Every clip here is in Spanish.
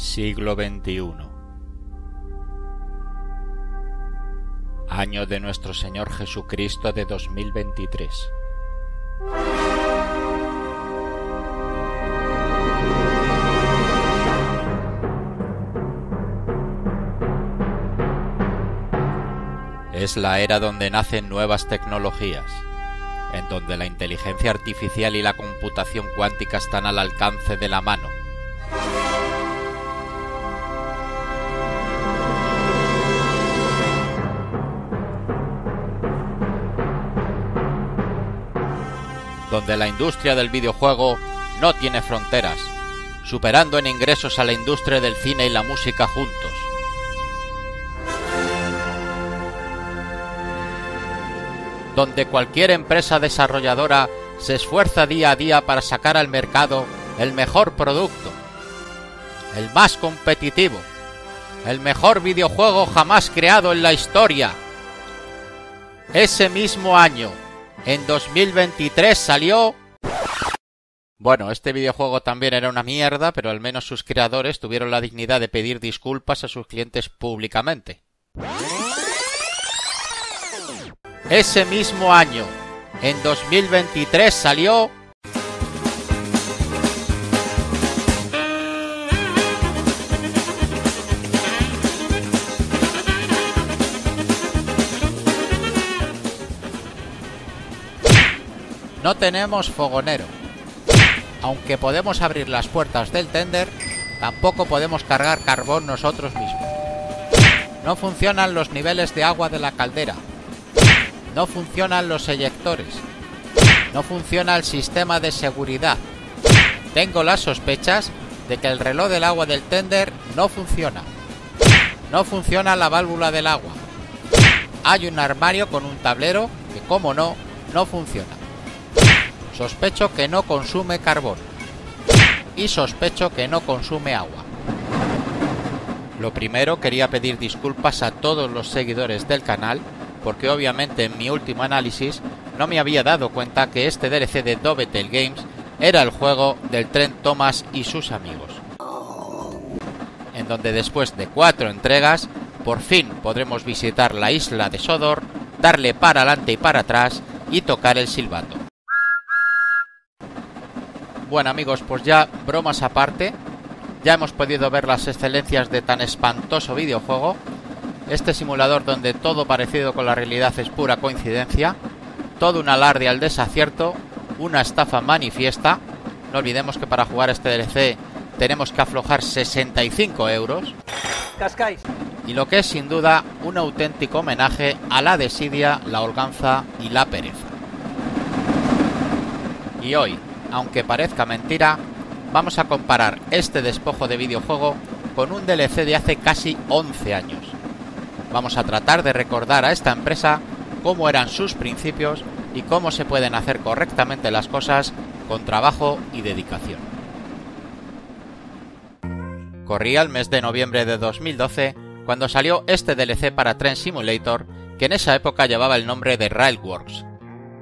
siglo XXI, año de nuestro Señor Jesucristo de 2023. Es la era donde nacen nuevas tecnologías, en donde la inteligencia artificial y la computación cuántica están al alcance de la mano. Donde la industria del videojuego no tiene fronteras, superando en ingresos a la industria del cine y la música juntos. Donde cualquier empresa desarrolladora se esfuerza día a día para sacar al mercado el mejor producto, el más competitivo, el mejor videojuego jamás creado en la historia. Ese mismo año, en 2023, salió... Bueno, este videojuego también era una mierda, pero al menos sus creadores tuvieron la dignidad de pedir disculpas a sus clientes públicamente. Ese mismo año, en 2023, salió... No tenemos fogonero. Aunque podemos abrir las puertas del tender, tampoco podemos cargar carbón nosotros mismos. No funcionan los niveles de agua de la caldera. No funcionan los eyectores. No funciona el sistema de seguridad. Tengo las sospechas de que el reloj del agua del tender no funciona. No funciona la válvula del agua. Hay un armario con un tablero que, como no, no funciona. Sospecho que no consume carbón. Y sospecho que no consume agua. Lo primero, quería pedir disculpas a todos los seguidores del canal, porque obviamente en mi último análisis no me había dado cuenta que este DLC de Dovetail Games era el juego del tren Thomas y sus amigos, en donde después de 4 entregas, por fin podremos visitar la isla de Sodor, darle para adelante y para atrás y tocar el silbato. Bueno amigos, pues ya bromas aparte, ya hemos podido ver las excelencias de tan espantoso videojuego. Este simulador donde todo parecido con la realidad es pura coincidencia, todo un alarde al desacierto, una estafa manifiesta. No olvidemos que para jugar este DLC tenemos que aflojar 65 €. Cascáis. Y lo que es sin duda un auténtico homenaje a la desidia, la holganza y la pereza. Y hoy, aunque parezca mentira, vamos a comparar este despojo de videojuego con un DLC de hace casi 11 años. Vamos a tratar de recordar a esta empresa cómo eran sus principios y cómo se pueden hacer correctamente las cosas con trabajo y dedicación. Corría el mes de noviembre de 2012 cuando salió este DLC para Train Simulator, que en esa época llevaba el nombre de Railworks.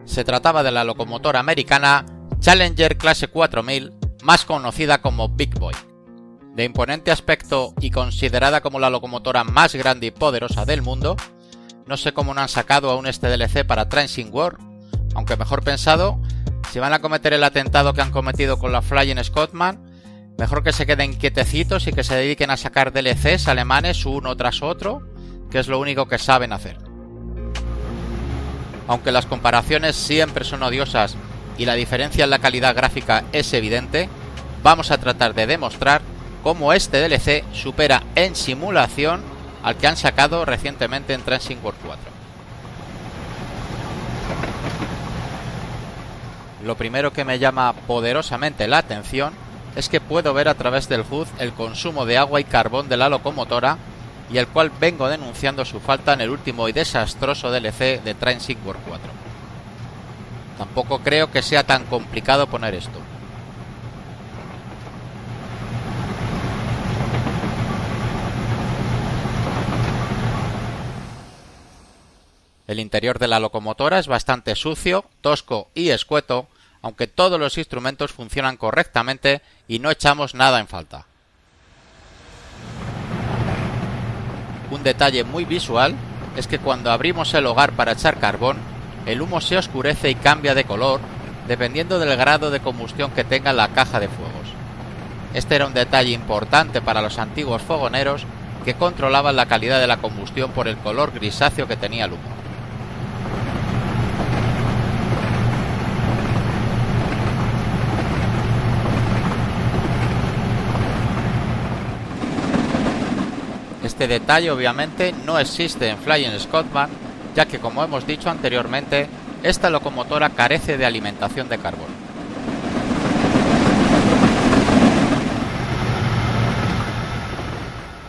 Se trataba de la locomotora americana Challenger Clase 4000, más conocida como Big Boy. De imponente aspecto y considerada como la locomotora más grande y poderosa del mundo, no sé cómo no han sacado aún este DLC para Train Sim World, aunque mejor pensado, si van a cometer el atentado que han cometido con la Flying Scotsman, mejor que se queden quietecitos y que se dediquen a sacar DLCs alemanes uno tras otro, que es lo único que saben hacer. Aunque las comparaciones siempre son odiosas y la diferencia en la calidad gráfica es evidente, vamos a tratar de demostrar cómo este DLC supera en simulación al que han sacado recientemente en Train Sim World 4. Lo primero que me llama poderosamente la atención es que puedo ver a través del HUD el consumo de agua y carbón de la locomotora, y el cual vengo denunciando su falta en el último y desastroso DLC de Train Sim World 4. Tampoco creo que sea tan complicado poner esto. El interior de la locomotora es bastante sucio, tosco y escueto, aunque todos los instrumentos funcionan correctamente y no echamos nada en falta. Un detalle muy visual es que cuando abrimos el hogar para echar carbón, el humo se oscurece y cambia de color dependiendo del grado de combustión que tenga la caja de fuegos. Este era un detalle importante para los antiguos fogoneros que controlaban la calidad de la combustión por el color grisáceo que tenía el humo. Este detalle obviamente no existe en Flying Scotsman, ya que, como hemos dicho anteriormente, esta locomotora carece de alimentación de carbón.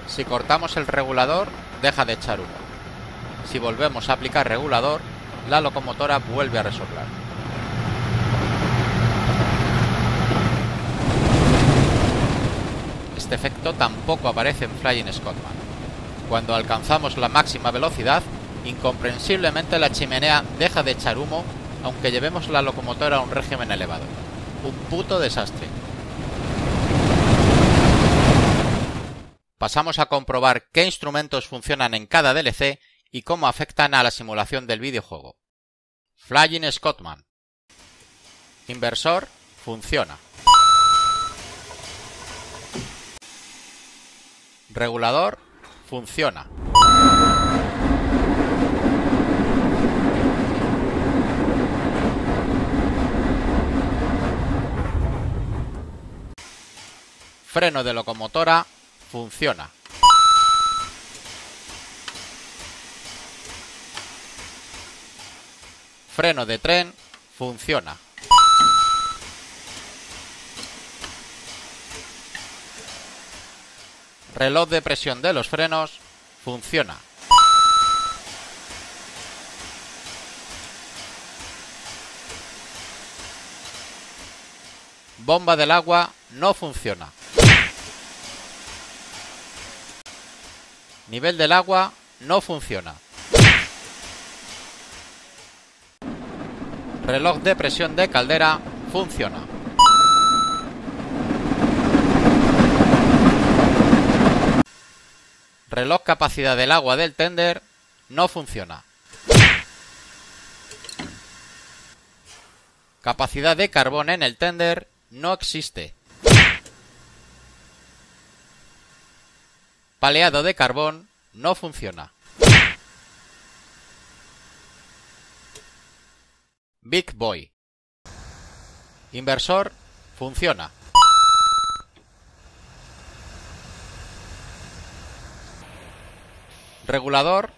Si cortamos el regulador, deja de echar humo. Si volvemos a aplicar regulador, la locomotora vuelve a resoplar. Este efecto tampoco aparece en Flying Scotsman. Cuando alcanzamos la máxima velocidad, incomprensiblemente la chimenea deja de echar humo, aunque llevemos la locomotora a un régimen elevado. Un puto desastre. Pasamos a comprobar qué instrumentos funcionan en cada DLC y cómo afectan a la simulación del videojuego. Flying Scotsman. Inversor funciona. Regulador funciona. Freno de locomotora funciona. Freno de tren funciona. Reloj de presión de los frenos funciona. Bomba del agua no funciona. Nivel del agua no funciona. Reloj de presión de caldera funciona. Reloj capacidad del agua del tender no funciona. Capacidad de carbón en el tender no existe. Paleado de carbón no funciona. Big Boy. Inversor funciona. Regulador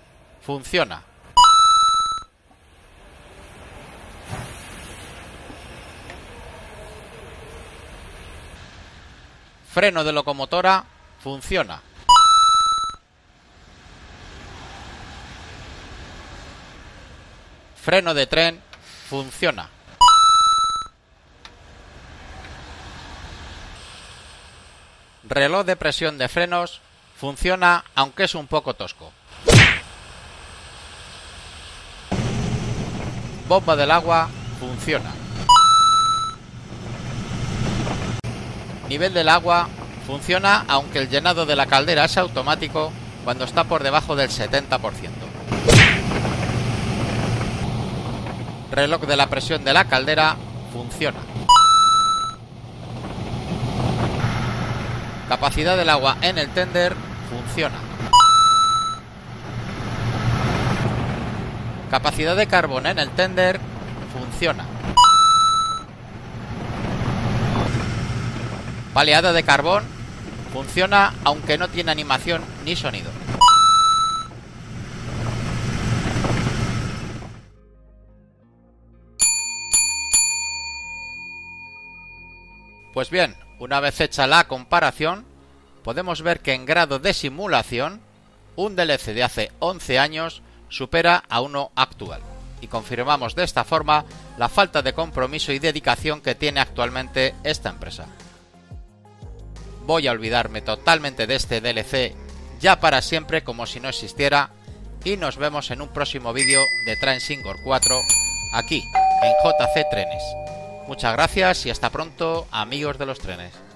funciona. Freno de locomotora funciona. Freno de tren funciona. Reloj de presión de frenos funciona, aunque es un poco tosco. Bomba del agua funciona. Nivel del agua funciona, aunque el llenado de la caldera es automático cuando está por debajo del 70%. Reloj de la presión de la caldera funciona. Capacidad del agua en el tender funciona. Capacidad de carbón en el tender funciona. Paleada de carbón funciona, aunque no tiene animación ni sonido. Pues bien, una vez hecha la comparación, podemos ver que en grado de simulación, un DLC de hace 11 años supera a uno actual, y confirmamos de esta forma la falta de compromiso y dedicación que tiene actualmente esta empresa. Voy a olvidarme totalmente de este DLC ya para siempre, como si no existiera, y nos vemos en un próximo vídeo de Train Sim World 4 aquí en JC Trenes. Muchas gracias y hasta pronto, amigos de los trenes.